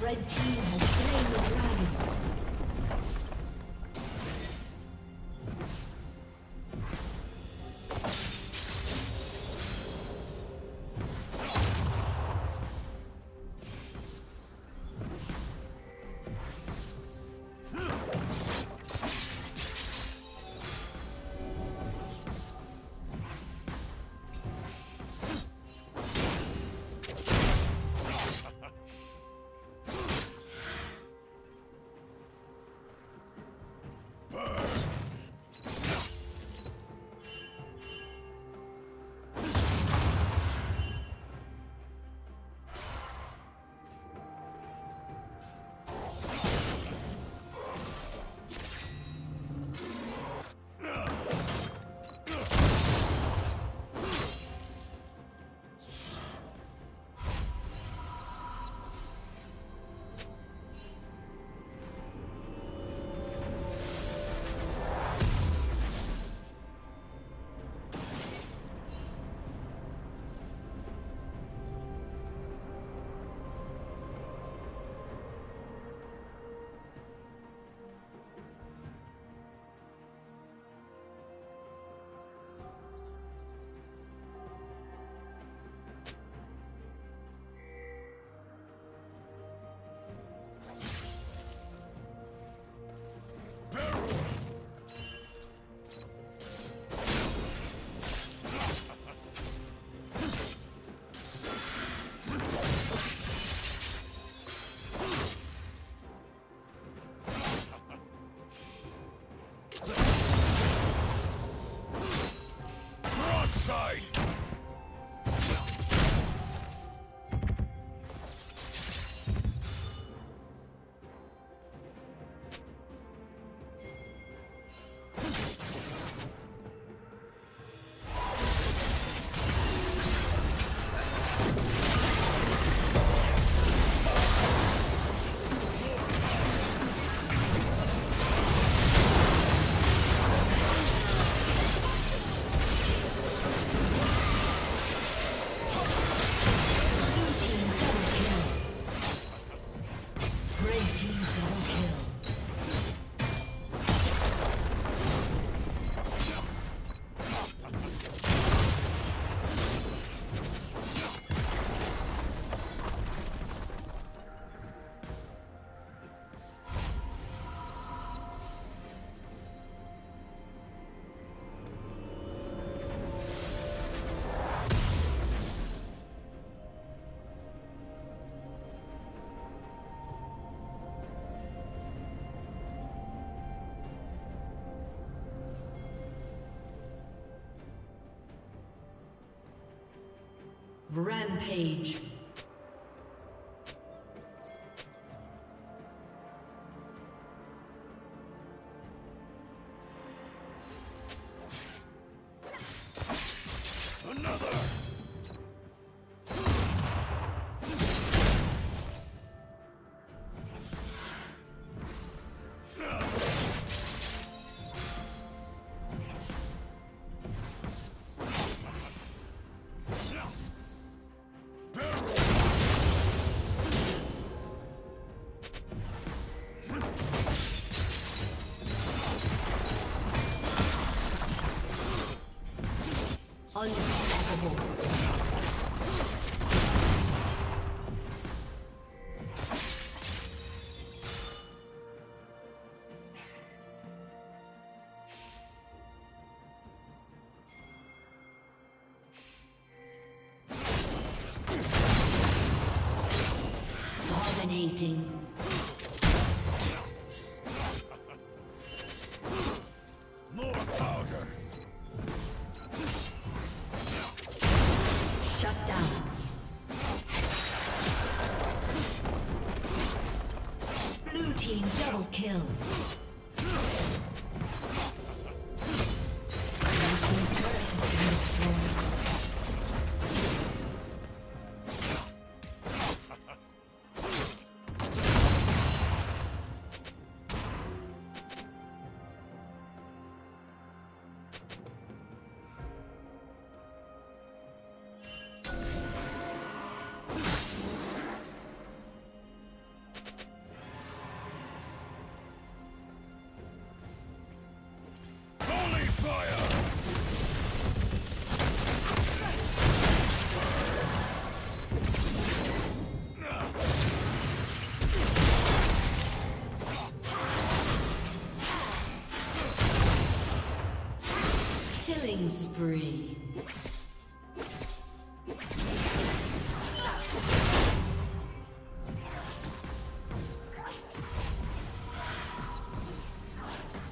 Red team has slain the dragon. Rampage. Dominating. Spree.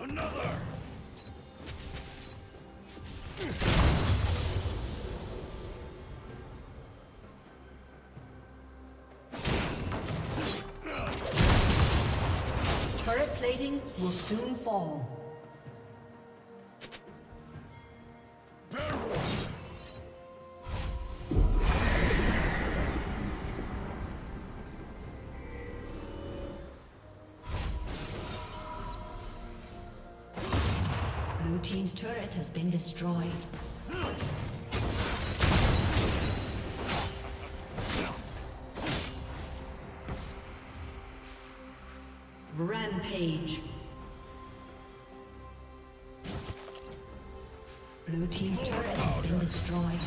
Another! Turret plating will soon fall. Team's turret has been destroyed. Rampage. Blue team's turret has been destroyed.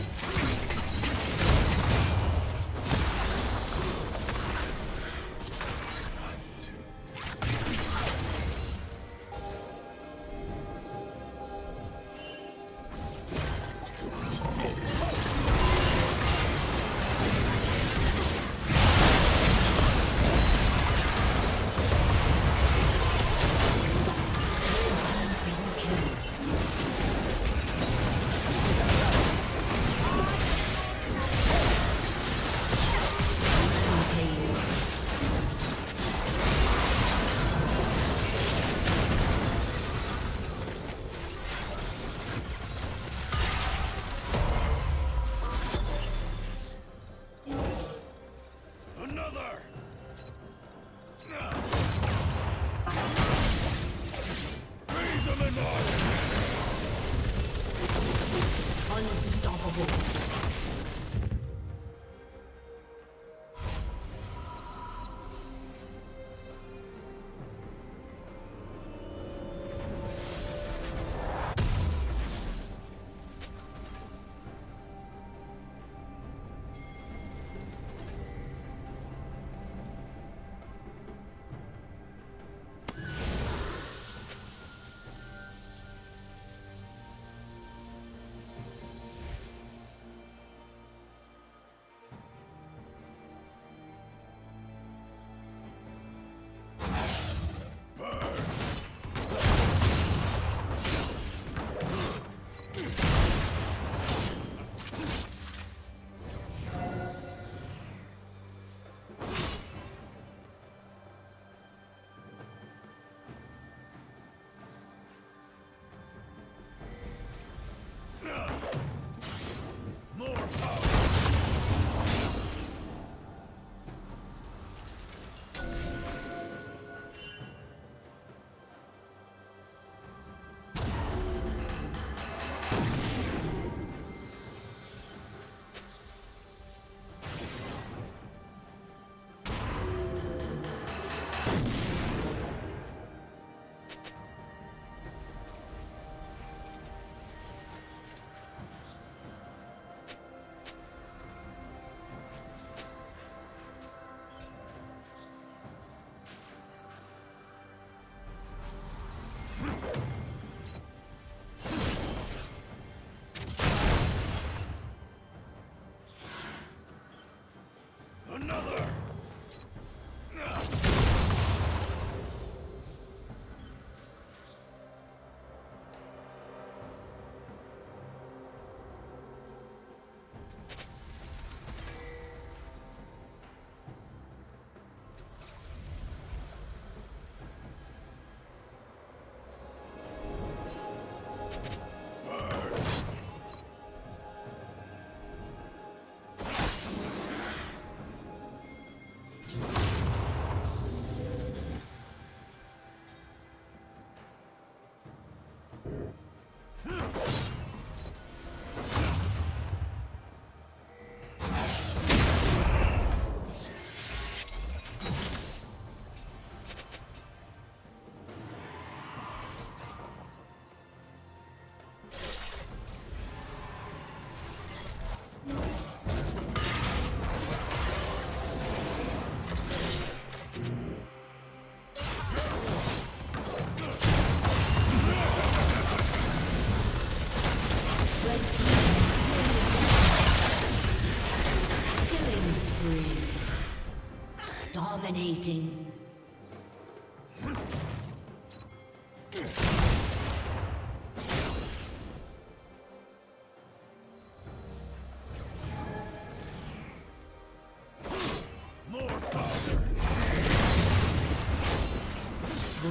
waiting.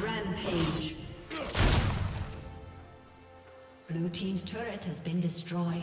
Rampage. Blue team's turret has been destroyed.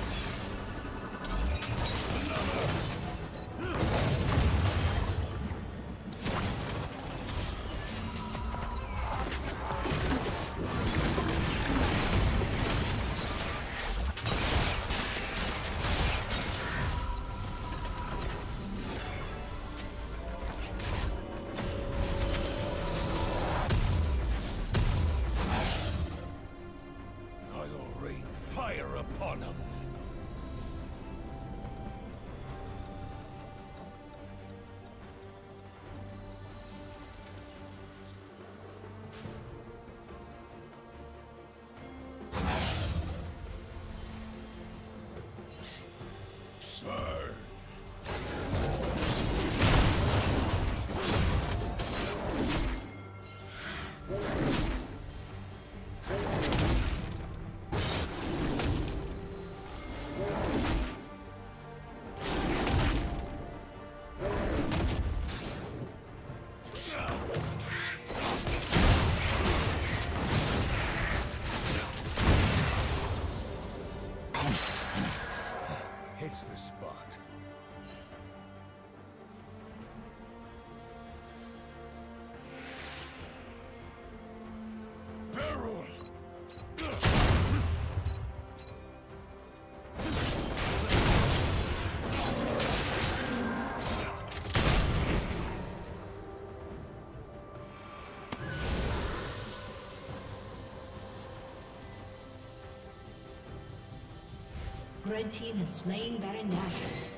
Red team has slain Baron Nashor.